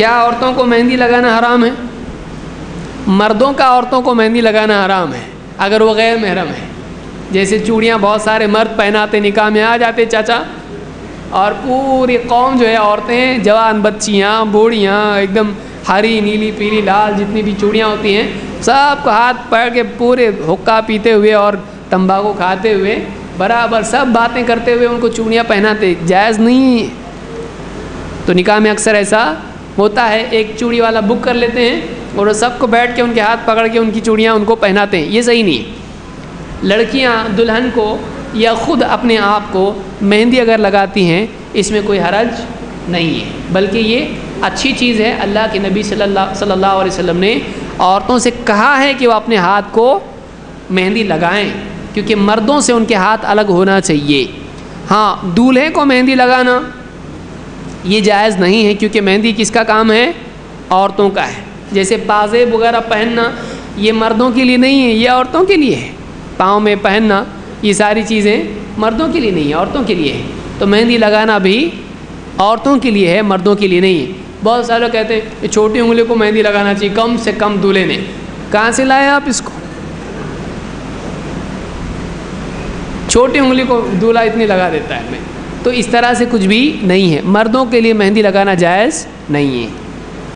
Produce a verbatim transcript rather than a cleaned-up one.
क्या औरतों को मेहंदी लगाना हराम है? मर्दों का औरतों को मेहंदी लगाना हराम है अगर वो गैर महरम है। जैसे चूड़ियाँ बहुत सारे मर्द पहनाते, निकाह में आ जाते चाचा, और पूरी कौम जो है औरतें, जवान बच्चियाँ, बूढ़ियाँ, एकदम हरी नीली पीली लाल जितनी भी चूड़ियाँ होती हैं, सबको हाथ पैर के पूरे हुक्का पीते हुए और तंबाकू खाते हुए बराबर सब बातें करते हुए उनको चूड़ियाँ पहनाते, जायज़ नहीं। तो निकाह में अक्सर ऐसा होता है, एक चूड़ी वाला बुक कर लेते हैं और सबको बैठ के उनके हाथ पकड़ के उनकी चूड़ियाँ उनको पहनाते हैं, ये सही नहीं। लड़कियाँ दुल्हन को या ख़ुद अपने आप को मेहंदी अगर लगाती हैं इसमें कोई हरज नहीं है, बल्कि ये अच्छी चीज़ है। अल्लाह के नबी सल्लल्लाहु सल्लल्लाहु अलैहि वसल्लम ने औरतों से कहा है कि वह अपने हाथ को मेहंदी लगाएं, क्योंकि मर्दों से उनके हाथ अलग होना चाहिए। हाँ, दूल्हे को मेहंदी लगाना ये जायज़ नहीं है, क्योंकि मेहंदी किसका काम है? औरतों का है। जैसे पाजेब वगैरह पहनना ये मर्दों के लिए नहीं है, ये औरतों के लिए है। पाँव में पहनना ये सारी चीज़ें मर्दों के लिए नहीं है, औरतों के लिए है। तो मेहंदी लगाना भी औरतों के लिए है, मर्दों के लिए नहीं है। बहुत सारे लोग कहते हैं छोटी उंगली को मेहंदी लगाना चाहिए कम से कम, दूल्हे ने कहाँ से लाए आप इसको? छोटी उंगली को दूल्हा इतनी लगा देता है मैं, तो इस तरह से कुछ भी नहीं है। मर्दों के लिए मेहंदी लगाना जायज़ नहीं है।